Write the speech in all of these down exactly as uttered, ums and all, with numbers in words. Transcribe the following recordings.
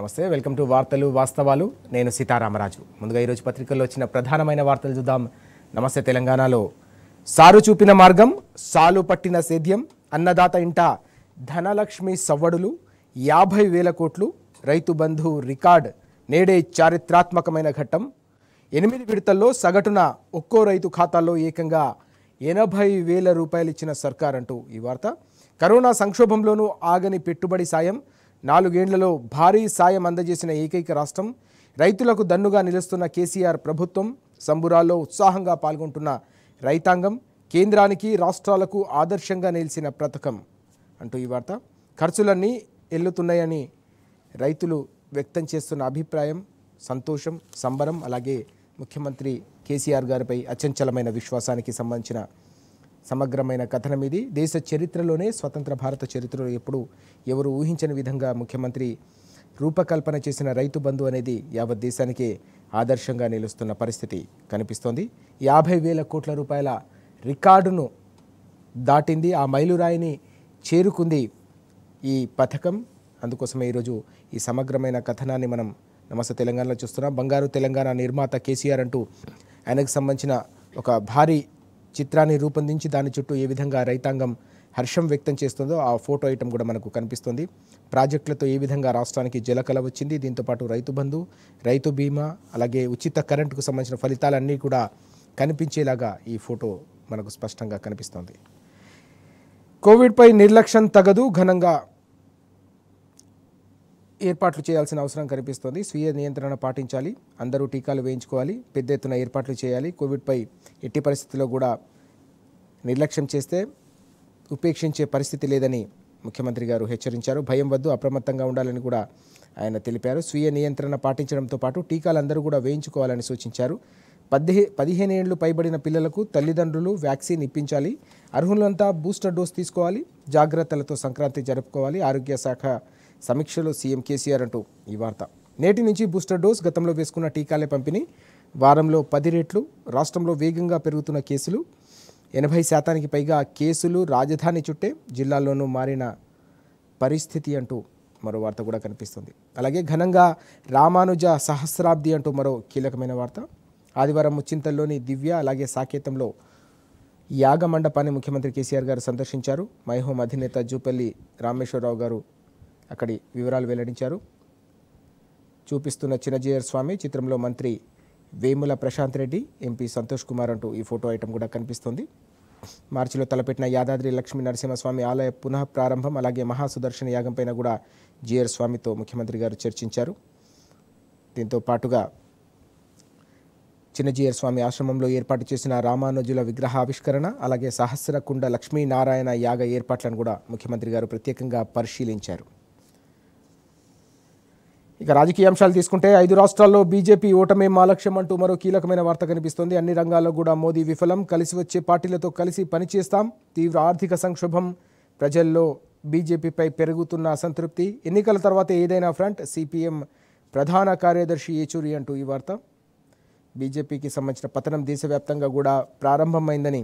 నమస్తే welcome to వార్తలు వాస్తవాలు నేను సీతారామరాజు ముందుగా ఈ రోజు పత్రికల్లో వచ్చిన ప్రధానమైన వార్తలు చూద్దాం నమస్తే తెలంగాణలో సారు చూపిన మార్గం సాలు పట్టిన సేద్యం అన్నదాత ఇంట ధనలక్ష్మి సవ్వడులు యాభై వేల కోట్లు రైతు బంధు రికార్డ్ నేడే చారిత్రాత్మకమైన ఘట్టం ఎనిమిది విడతల్లో సగటున ఒక్కో రైతు ఖాతాలో ఏకంగా ఎనభై వేల రూపాయలు ఇచ్చిన సర్కార్ అంటూ ఈ వార్త కరోనా సంక్షోభంలోనూ ఆగని పెట్టుబడి సాయం నాలుగేండ్లలో భారీ సాయం అందజేసిన ఏకైక రాష్ట్రం రైతులకు దన్నుగా నిలుస్తున్న కేసీఆర్ ప్రభుత్వం సంబురాల్లో ఉత్సాహంగా పాల్గొంటున్న రైతాంగం కేంద్రానికి రాష్ట్రాలకు ఆదర్శంగా నిలిచిన పథకం అంటూ ఈ వార్త ఖర్చులన్నీ ఎల్లుతున్నాయని రైతులు వ్యక్తం చేస్తున్న అభిప్రాయం సంతోషం సంబరం అలాగే ముఖ్యమంత్రి కేసీఆర్ గారిపై అచంచలమైన విశ్వాసానికి సంబంధించిన సమగ్రమైన కథనం ఇది దేశ చరిత్రలోనే స్వతంత్ర భారత చరిత్రలో ఎప్పుడు ఎవరు ఊహించని విధంగా ముఖ్యమంత్రి రూపకల్పన చేసిన రైతు బంధు అనేది యావత్ దేశానికే ఆదర్శంగా నిలుస్తున్న పరిస్థితి కనిపిస్తోంది యాభై వేల కోట్ల రూపాయల రికార్డును దాటింది ఆ మైలురాయిని చేరుకుంది ఈ పథకం అందుకోసమే ఈరోజు ఈ సమగ్రమైన కథనాన్ని మనం నమస్తే తెలంగాణలో చూస్తున్నాం బంగారు తెలంగాణ నిర్మాత కేసీఆర్ అంటూ ఆయనకు సంబంధించిన ఒక భారీ చిత్రాన్ని రూపొందించి దాని చుట్టూ ఏ విధంగా రైతాంగం హర్షం వ్యక్తం చేస్తుందో ఆ ఫోటో ఐటమ్ కూడా మనకు కనిపిస్తుంది ప్రాజెక్టులతో ఏ విధంగా రాష్ట్రానికి జలకళ వచ్చింది దీంతోపాటు రైతు బంధు రైతు బీమా అలాగే ఉచిత కరెంటుకు సంబంధించిన ఫలితాలన్నీ కూడా కనిపించేలాగా ఈ ఫోటో మనకు స్పష్టంగా కనిపిస్తుంది కోవిడ్పై నిర్లక్ష్యం తగదు ఘనంగా ఏర్పాట్లు చేయాల్సిన అవసరం కనిపిస్తోంది స్వీయ నియంత్రణ పాటించాలి అందరూ టీకాలు వేయించుకోవాలి పెద్ద ఎత్తున ఏర్పాట్లు చేయాలి కోవిడ్పై ఎట్టి పరిస్థితుల్లో కూడా నిర్లక్ష్యం చేస్తే ఉపేక్షించే పరిస్థితి లేదని ముఖ్యమంత్రి గారు హెచ్చరించారు భయం వద్దు అప్రమత్తంగా ఉండాలని కూడా ఆయన తెలిపారు స్వీయ నియంత్రణ పాటించడంతో పాటు టీకాలు అందరూ కూడా వేయించుకోవాలని సూచించారు పదిహే పదిహేను ఏళ్లు పైబడిన పిల్లలకు తల్లిదండ్రులు వ్యాక్సిన్ ఇప్పించాలి అర్హులంతా బూస్టర్ డోస్ తీసుకోవాలి జాగ్రత్తలతో సంక్రాంతి జరుపుకోవాలి ఆరోగ్య శాఖ సమీక్షలో సీఎం కేసీఆర్ అంటూ ఈ వార్త నేటి నుంచి బూస్టర్ డోస్ గతంలో వేసుకున్న టీకాలే పంపిణీ వారంలో పది రెట్లు రాష్ట్రంలో వేగంగా పెరుగుతున్న కేసులు ఎనభై శాతానికి పైగా కేసులు రాజధాని చుట్టే జిల్లాల్లోనూ మారిన పరిస్థితి అంటూ మరో వార్త కూడా కనిపిస్తుంది అలాగే ఘనంగా రామానుజ సహస్రాబ్ది అంటూ మరో కీలకమైన వార్త ఆదివారం ముచ్చింతల్లోని దివ్య అలాగే సాకేతంలో యాగ మండపాన్ని ముఖ్యమంత్రి కేసీఆర్ గారు సందర్శించారు మైహోం అధినేత జూపల్లి రామేశ్వరరావు గారు అక్కడి వివరాలు వెల్లడించారు చూపిస్తున్న చిన్నజీయర్ స్వామి చిత్రంలో మంత్రి వేముల ప్రశాంత్ రెడ్డి ఎంపీ సంతోష్ కుమార్ అంటూ ఈ ఫోటో ఐటమ్ కూడా కనిపిస్తుంది మార్చిలో తలపెట్టిన యాదాద్రి లక్ష్మీ నరసింహస్వామి ఆలయ పునః ప్రారంభం అలాగే మహాసుదర్శన యాగం పైన కూడా జీయర్ స్వామితో ముఖ్యమంత్రి గారు చర్చించారు దీంతో పాటుగా చిన్నజీయర్ స్వామి ఆశ్రమంలో ఏర్పాటు చేసిన రామానుజుల విగ్రహ ఆవిష్కరణ అలాగే సహస్రకుండ లక్ష్మీనారాయణ యాగ ఏర్పాట్లను కూడా ముఖ్యమంత్రి గారు ప్రత్యేకంగా పరిశీలించారు ఇక రాజకీయ అంశాలు తీసుకుంటే ఐదు రాష్ట్రాల్లో బీజేపీ ఓటమే మా లక్ష్యం అంటూ మరో కీలకమైన వార్త కనిపిస్తోంది అన్ని రంగాల్లో కూడా మోదీ విఫలం కలిసి వచ్చే పార్టీలతో కలిసి పనిచేస్తాం తీవ్ర ఆర్థిక సంక్షోభం ప్రజల్లో బీజేపీపై పెరుగుతున్న అసంతృప్తి ఎన్నికల తర్వాత ఏదైనా ఫ్రంట్ సీపీఎం ప్రధాన కార్యదర్శి ఏచూరి అంటూ ఈ వార్త బీజేపీకి సంబంధించిన పతనం దేశవ్యాప్తంగా కూడా ప్రారంభమైందని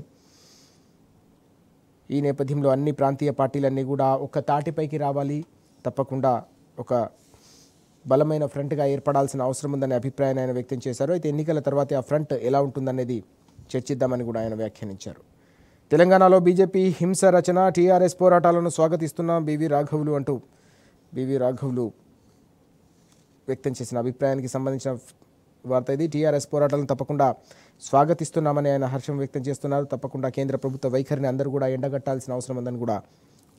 ఈ నేపథ్యంలో అన్ని ప్రాంతీయ పార్టీలన్నీ కూడా ఒక తాటిపైకి రావాలి తప్పకుండా ఒక బలమైన ఫ్రంట్గా ఏర్పడాల్సిన అవసరం ఉందనే అభిప్రాయాన్ని ఆయన వ్యక్తం చేశారు అయితే ఎన్నికల తర్వాత ఆ ఫ్రంట్ ఎలా ఉంటుందనేది చర్చిద్దామని కూడా ఆయన వ్యాఖ్యానించారు తెలంగాణలో బీజేపీ హింస రచన టీఆర్ఎస్ పోరాటాలను స్వాగతిస్తున్నాం బీవీ రాఘవులు అంటూ బీవీ రాఘవులు వ్యక్తం చేసిన అభిప్రాయానికి సంబంధించిన వార్త ఇది టీఆర్ఎస్ పోరాటాలను తప్పకుండా స్వాగతిస్తున్నామని ఆయన హర్షం వ్యక్తం చేస్తున్నారు తప్పకుండా కేంద్ర ప్రభుత్వ వైఖరిని అందరూ కూడా ఎండగట్టాల్సిన అవసరం ఉందని కూడా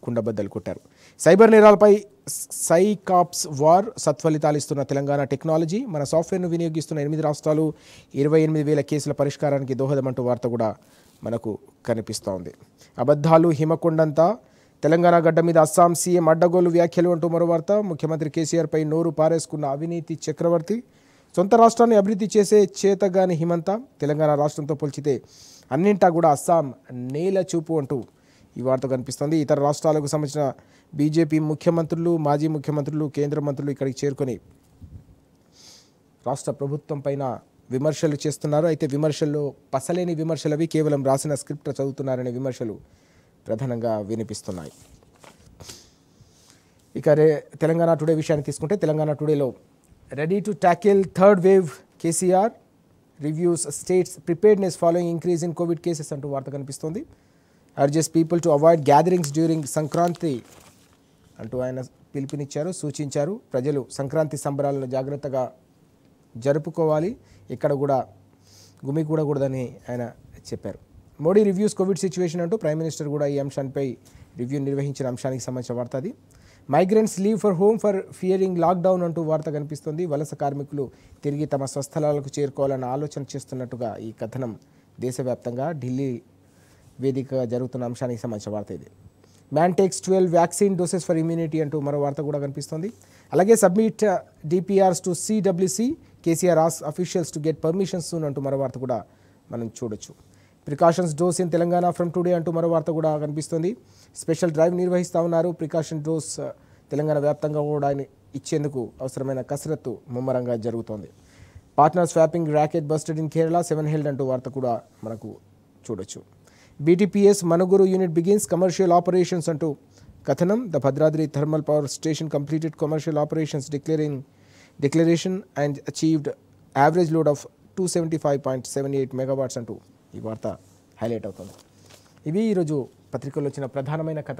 కుండబద్దలు కొట్టారు సైబర్ నేరాలపై సైకాప్స్ వార్ సత్ఫలితాలు ఇస్తున్న తెలంగాణ టెక్నాలజీ మన సాఫ్ట్వేర్ను వినియోగిస్తున్న ఎనిమిది రాష్ట్రాలు ఇరవై ఎనిమిది వేల కేసుల పరిష్కారానికి దోహదమంటూ వార్త కూడా మనకు కనిపిస్తోంది అబద్ధాలు హిమకొండంతా తెలంగాణ గడ్డ మీద అస్సాం సీఎం అడ్డగోలు వ్యాఖ్యలు అంటూ మరో వార్త ముఖ్యమంత్రి కేసీఆర్పై నోరు పారేసుకున్న అవినీతి చక్రవర్తి సొంత రాష్ట్రాన్ని అభివృద్ధి చేసే చేతగాని హిమంత తెలంగాణ రాష్ట్రంతో పోల్చితే అన్నింటా కూడా అస్సాం నేల చూపు అంటూ ఈ వార్త కనిపిస్తోంది ఇతర రాష్ట్రాలకు సంబంధించిన బీజేపీ ముఖ్యమంత్రులు మాజీ ముఖ్యమంత్రులు కేంద్ర మంత్రులు ఇక్కడికి చేరుకొని రాష్ట్ర ప్రభుత్వం పైన విమర్శలు చేస్తున్నారు అయితే విమర్శల్లో పసలేని విమర్శలవి కేవలం రాసిన స్క్రిప్ట్ చదువుతున్నారనే విమర్శలు ప్రధానంగా వినిపిస్తున్నాయి इक तेलंगाणा टुडे विषयानि तीसुकुंटे तेलंगाणा टुडेलो ready to tackle third wave KCR reviews state's preparedness following increase in Covid cases अंटू वार्त कनिपिस्तोंदी urges people to avoid gatherings during Sankranti अंटू आयन पिलुपुनिच्चारु सूचिंचारु प्रजलु संक्रांति संबरालनु जाग्रत्तगा जरुपुकोवाली इक्कड कूडा गुमिगूडकूडदनी आयन चेप्पारु मोडी रिव्यूज कोविड सिचुएशन अंटू प्राइम मिनिस्टर कूडा ई अंशानिपै रिव्यू निर्वहिंచిన అంశానికి సంబంధించిన వార్త అది migrants leave for home for fearing lockdown అంటూ వార్త కనిపిస్తుంది వలస కార్మికులు తిరిగి తమ స్వస్థలాలకు చేరుకోవాలని ఆలోచన చేస్తున్నట్టుగా ఈ కథనం దేశవ్యాప్తంగా ఢిల్లీ వేదికగా జరుగుతున్న అంశానికి సంబంధించిన వార్త ఇది man takes twelve vaccine doses for immunity అంటూ మరో వార్త కూడా కనిపిస్తుంది అలాగే submit DPRs to CWC KCR officials to get permission soon అంటూ మరో వార్త కూడా మనం చూడొచ్చు precautions dose in Telangana from today అంటూ మరో వార్త కూడా కనిపిస్తుంది స్పెషల్ డ్రైవ్ నిర్వహిస్తా ఉన్నారు ప్రికాషన్ డోస్ తెలంగాణ వ్యాప్తంగా కూడా ఇచ్చేందుకు అవసరమైన కసరత్తు ముమ్మరంగా జరుగుతోంది partner swapping racket busted in Kerala seven held అంటూ వార్త కూడా మనకు చూడొచ్చు BTPS Manuguru unit begins commercial operations అంటూ కథనం the Bhadradri thermal power station completed commercial operations declaring declaration and achieved average load of two seventy five point seven eight megawatts అంటూ ఈ వార్త హైలైట్ అవుతుంది ఇవి ఈ రోజు పత్రికల్లో వచ్చిన ప్రధానమైన కథ।